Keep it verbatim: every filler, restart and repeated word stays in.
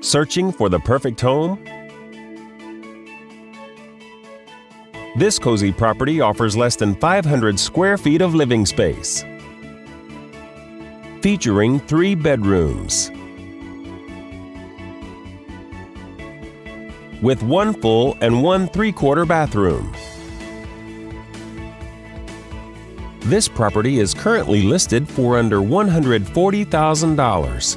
Searching for the perfect home? This cozy property offers less than five hundred square feet of living space, featuring three bedrooms with one full and one three-quarter bathroom. This property is currently listed for under one hundred forty thousand dollars.